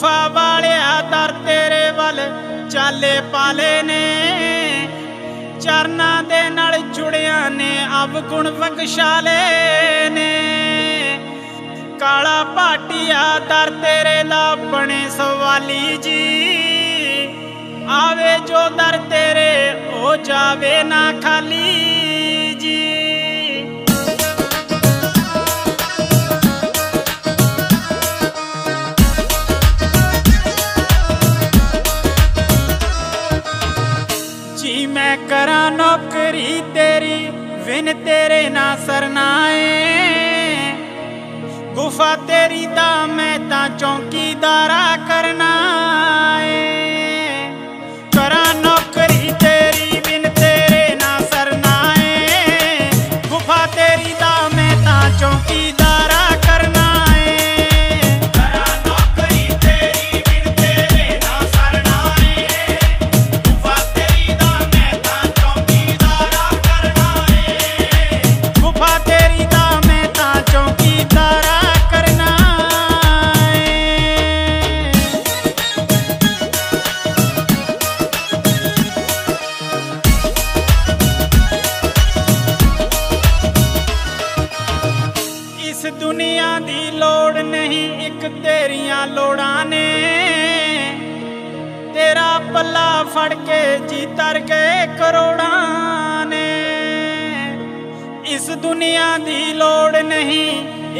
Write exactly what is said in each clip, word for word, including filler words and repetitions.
गुफा वाले दर तेरे वाले चाले पाले ने चरना दे नाल जुड़िया ने अवगुण बख्शाले ने। काला भाटिया दर तेरे ला बने सवाली जी आवे जो दर तेरे हो जावे ना खाली जी। जी मैं करा नौकरी तेरी बिन तेरे ना सरनाए गुफा तेरी दा मैं ता चौकीदारा करना है। दुनिया दी लोड़ नहीं एक तेरियां लोड़ा ने तेरा पल्ला फड़ के जी तर गए करोड़ा ने। इस दुनिया दी लोड़ नहीं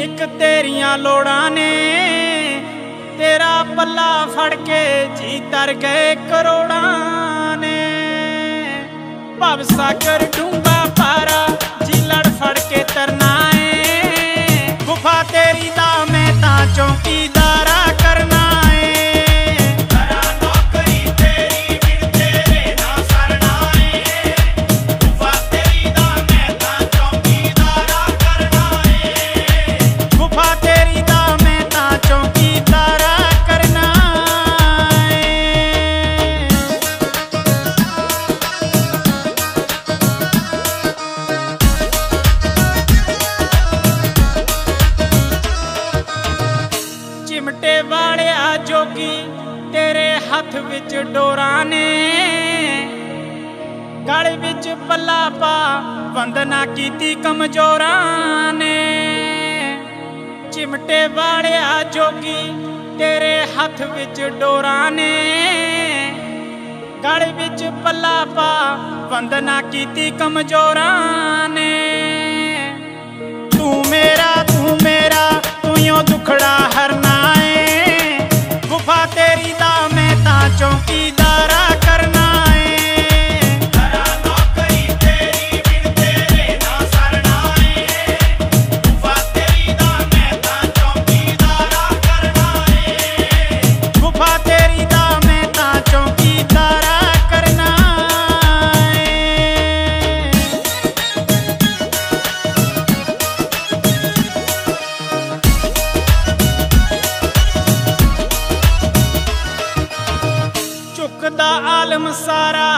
एक तेरियां लोड़ा ने तेरा पल्ला फड़ के जी तर गए करोड़ा ने। भव सागर डूंगा पारा जी लड़ फड़ के तरना गुफा तेरी दा मैं ता चौकीदारा करना है। करा नौकरी तेरी बिन तेरे ना सरना है गुफा तेरी दा मैं ता चौकीदारा करना है। गुफा तेरी दा मैं ता चौकीदारा करना है। चिमटे वाले जोगी तेरे हाथ विच डोरा ने गल विच पला पा वंदना कीती कमजोरा ने। चिमटे वाले जोगी तेरे हाथ विच डोरा ने गल विच पला पा वंदना कीती कमजोरा ने। तू मेरा तू मेरा तू यो दुखड़ा हरना तेरी दा मैं ता चौकीदारा करना है। करा नौकरी तेरी बिन तेरे ना सरना है गुफा तेरी दा मैं ता चौकीदारा करना है। गुफा तेरी दा मैं ता चौकीदारा करना चुकदा आलम सारा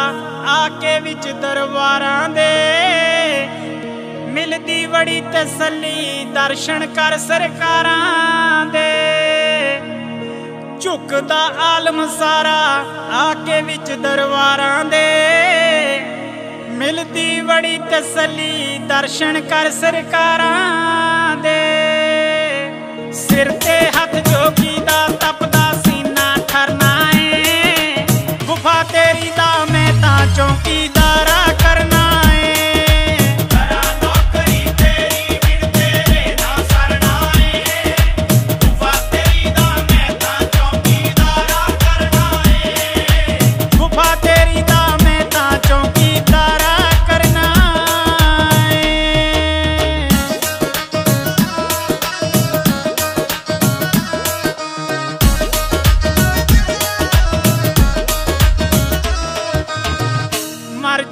आके विच दरबारां दे मिलदी बड़ी तसली दर्शन कर सरकारां दे। चुकदा आलम सारा आके विच दरबारां दे मिलदी बड़ी तसली दर्शन कर सरकारां दे। सिर ते हथ जोगी दा तपदा सीना ठरना गुफा तेरी दा मैं ता चौकीदारा करना है। करा नौकरी तेरी बिन तेरे ना सरना है गुफा तेरी दा मैं ता चौकीदारा करना है। गुफा तेरी दा मैं ता चौकीदारा करना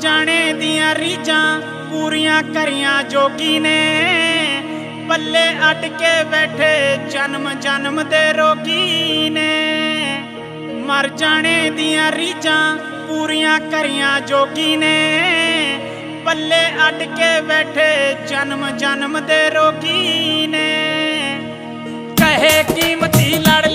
जाने दियां रीझां पूरियां करियां जोगी ने पल्ले अटके बैठे जन्म जन्म दे रोगी ने। मर जाने दियां रीझां पूरियां करियां जोगी ने पल्ले अटके बैठे जन्म जन्म दे रोगी ने। कहे कीमती लड़